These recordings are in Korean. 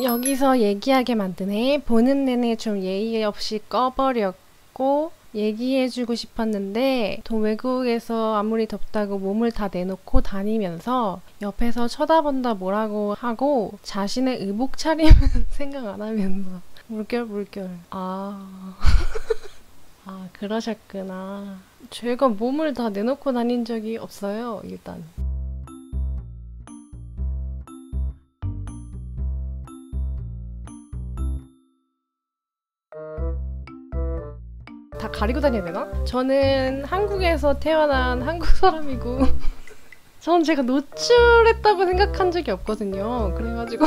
여기서 얘기하게 만드네. 보는 내내 좀 예의 없이 꺼버렸고 얘기해주고 싶었는데 또 외국에서 아무리 덥다고 몸을 다 내놓고 다니면서 옆에서 쳐다본다 뭐라고 하고 자신의 의복 차림은 생각 안 하면서 물결. 아 그러셨구나. 제가 몸을 다 내놓고 다닌 적이 없어요. 일단 다 가리고 다녀야 되나? 저는 한국에서 태어난 한국 사람이고 전 제가 노출했다고 생각한 적이 없거든요. 그래가지고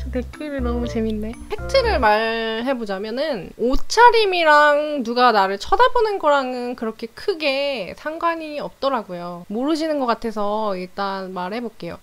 저 댓글이 너무 재밌네. 팩트를 말해보자면은 옷차림이랑 누가 나를 쳐다보는 거랑은 그렇게 크게 상관이 없더라고요. 모르시는 것 같아서 일단 말해볼게요.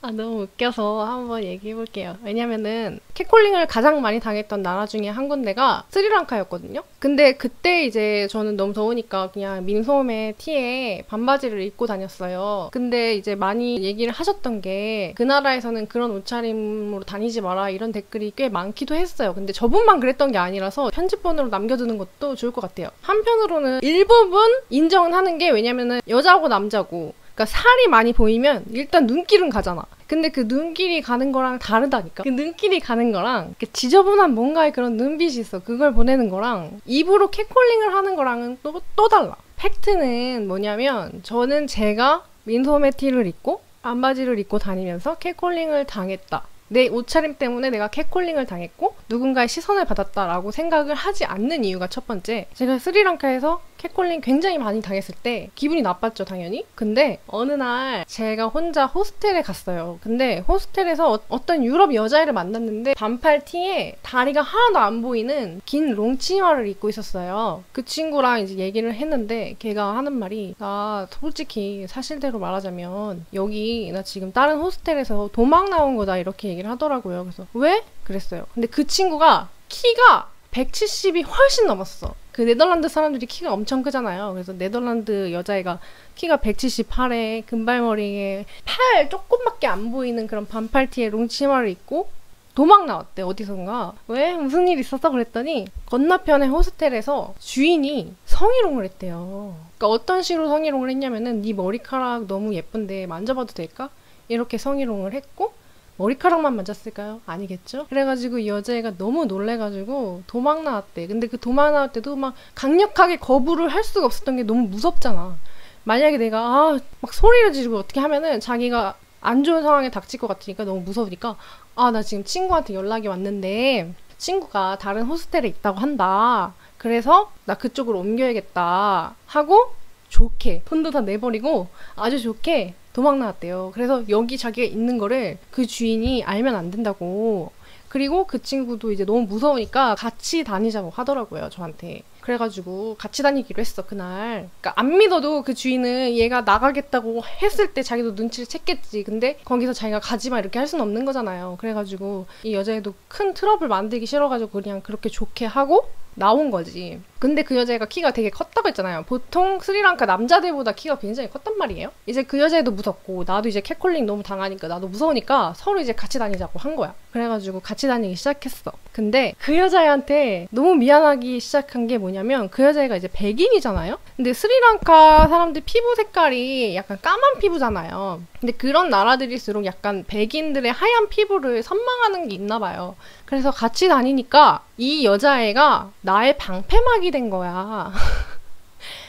아, 너무 웃겨서 한번 얘기해볼게요. 왜냐면은 캣콜링을 가장 많이 당했던 나라 중에 한 군데가 스리랑카였거든요. 근데 그때 이제 저는 너무 더우니까 그냥 민소매 티에 반바지를 입고 다녔어요. 근데 이제 많이 얘기를 하셨던 게 그 나라에서는 그런 옷차림으로 다니지 마라 이런 댓글이 꽤 많기도 했어요. 근데 저분만 그랬던 게 아니라서 편집본으로 남겨두는 것도 좋을 것 같아요. 한편으로는 일부분 인정은 하는 게 왜냐면은 여자고 남자고 그러니까 살이 많이 보이면 일단 눈길은 가잖아. 근데 그 눈길이 가는 거랑 다르다니까. 그 눈길이 가는 거랑 그 지저분한 뭔가의 그런 눈빛이 있어. 그걸 보내는 거랑 입으로 캣콜링을 하는 거랑은 또 달라. 팩트는 뭐냐면 저는 제가 민소매 티를 입고 반바지를 입고 다니면서 캣콜링을 당했다. 내 옷차림 때문에 내가 캣콜링을 당했고 누군가의 시선을 받았다라고 생각을 하지 않는 이유가 첫 번째, 제가 스리랑카에서 캣콜링 굉장히 많이 당했을 때 기분이 나빴죠 당연히. 근데 어느 날 제가 혼자 호스텔에 갔어요. 근데 호스텔에서 어떤 유럽 여자애를 만났는데 반팔 티에 다리가 하나도 안 보이는 긴 롱치마를 입고 있었어요. 그 친구랑 이제 얘기를 했는데 걔가 하는 말이, 나 솔직히 사실대로 말하자면 여기 나 지금 다른 호스텔에서 도망 나온 거다 이렇게 얘기를 하더라고요. 그래서 왜? 그랬어요. 근데 그 친구가 키가 170이 훨씬 넘었어. 그 네덜란드 사람들이 키가 엄청 크잖아요. 그래서 네덜란드 여자애가 키가 178에 금발머리에 팔 조금밖에 안 보이는 그런 반팔티에 롱치마를 입고 도망 나왔대 어디선가. 왜? 무슨 일 있었어? 그랬더니 건너편의 호스텔에서 주인이 성희롱을 했대요. 그러니까 어떤 식으로 성희롱을 했냐면은, 네 머리카락 너무 예쁜데 만져봐도 될까? 이렇게 성희롱을 했고, 머리카락만 만졌을까요? 아니겠죠? 그래가지고 이 여자애가 너무 놀래가지고 도망 나왔대. 근데 그 도망 나올 때도 막 강력하게 거부를 할 수가 없었던 게 너무 무섭잖아. 만약에 내가 막 소리를 지르고 어떻게 하면은 자기가 안 좋은 상황에 닥칠 것 같으니까 너무 무서우니까, 아, 나 지금 친구한테 연락이 왔는데 친구가 다른 호스텔에 있다고 한다. 그래서 나 그쪽으로 옮겨야겠다 하고 좋게 돈도 다 내버리고 아주 좋게 도망 나왔대요. 그래서 여기 자기가 있는 거를 그 주인이 알면 안 된다고. 그리고 그 친구도 이제 너무 무서우니까 같이 다니자고 하더라고요 저한테. 그래가지고 같이 다니기로 했어 그날. 그러니까 안 믿어도 그 주인은 얘가 나가겠다고 했을 때 자기도 눈치를 챘겠지. 근데 거기서 자기가 가지마 이렇게 할 수는 없는 거잖아요. 그래가지고 이 여자애도 큰 트러블 만들기 싫어가지고 그냥 그렇게 좋게 하고 나온 거지. 근데 그 여자애가 키가 되게 컸다고 했잖아요. 보통 스리랑카 남자들보다 키가 굉장히 컸단 말이에요. 이제 그 여자애도 무섭고 나도 이제 캣콜링 너무 당하니까 나도 무서우니까 서로 이제 같이 다니자고 한 거야. 그래가지고 같이 다니기 시작했어. 근데 그 여자애한테 너무 미안하기 시작한 게 뭐냐면, 그 여자애가 이제 백인이잖아요. 근데 스리랑카 사람들 피부 색깔이 약간 까만 피부잖아요. 근데 그런 나라들일수록 약간 백인들의 하얀 피부를 선망하는 게 있나 봐요. 그래서 같이 다니니까 이 여자애가 나의 방패막이 된 거야.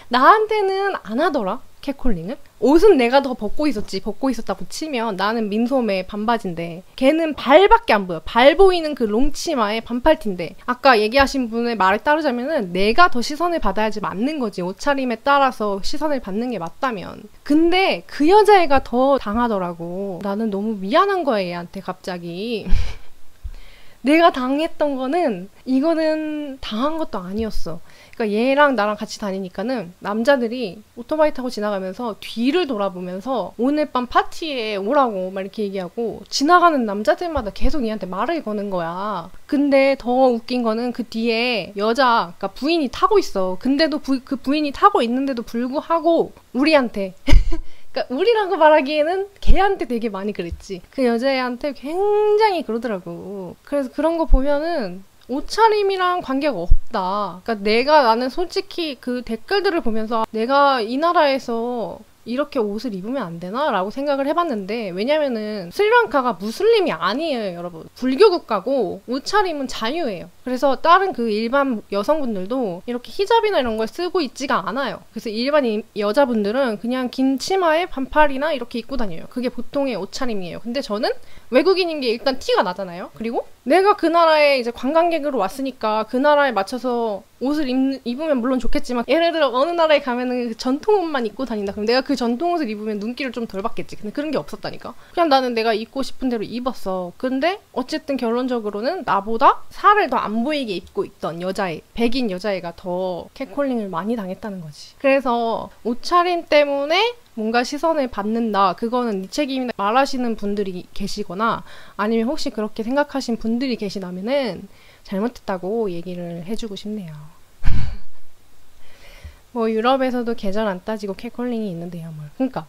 나한테는 안 하더라 캣콜링은. 옷은 내가 더 벗고 있었다고 치면 나는 민소매 반바지인데 걔는 발밖에 안 보여. 발 보이는 그 롱치마에 반팔티인데, 아까 얘기하신 분의 말에 따르자면은 내가 더 시선을 받아야지 맞는 거지. 옷차림에 따라서 시선을 받는 게 맞다면. 근데 그 여자애가 더 당하더라고. 나는 너무 미안한 거야 얘한테 갑자기. 내가 당했던 거는 이거는 당한 것도 아니었어. 그러니까 얘랑 나랑 같이 다니니까는 남자들이 오토바이 타고 지나가면서 뒤를 돌아보면서 오늘 밤 파티에 오라고 막 이렇게 얘기하고 지나가는 남자들마다 계속 얘한테 말을 거는 거야. 근데 더 웃긴 거는 그 뒤에 여자, 그러니까 부인이 타고 있어. 근데도 그 부인이 타고 있는데도 불구하고 우리한테 그러니까 우리라고 말하기에는 걔한테 되게 많이 그랬지. 그 여자애한테 굉장히 그러더라고. 그래서 그런 거 보면은 옷차림이랑 관계가 없다. 그러니까 나는 솔직히 그 댓글들을 보면서 내가 이 나라에서 이렇게 옷을 입으면 안 되나? 라고 생각을 해봤는데, 왜냐면은 스리랑카가 무슬림이 아니에요, 여러분. 불교 국가고 옷차림은 자유예요. 그래서 다른 그 일반 여성분들도 이렇게 히잡이나 이런 걸 쓰고 있지가 않아요. 그래서 일반 여자분들은 그냥 긴 치마에 반팔이나 이렇게 입고 다녀요. 그게 보통의 옷차림이에요. 근데 저는 외국인인 게 일단 티가 나잖아요. 그리고 내가 그 나라에 이제 관광객으로 왔으니까 그 나라에 맞춰서 옷을 입으면 물론 좋겠지만, 예를 들어 어느 나라에 가면은 그 전통 옷만 입고 다닌다. 그럼 내가 그 전통 옷을 입으면 눈길을 좀 덜 받겠지. 근데 그런 게 없었다니까. 그냥 나는 내가 입고 싶은 대로 입었어. 근데 어쨌든 결론적으로는 나보다 살을 더 안 보이게 입고 있던 여자애, 백인 여자애가 더 캣콜링을 많이 당했다는 거지. 그래서 옷차림 때문에 뭔가 시선을 받는다, 그거는 니체김이나 말하시는 분들이 계시거나 아니면 혹시 그렇게 생각하신 분들이 계시다면은 잘못했다고 얘기를 해주고 싶네요. 뭐 유럽에서도 계절 안 따지고 캣콜링이 있는데요. 그러니까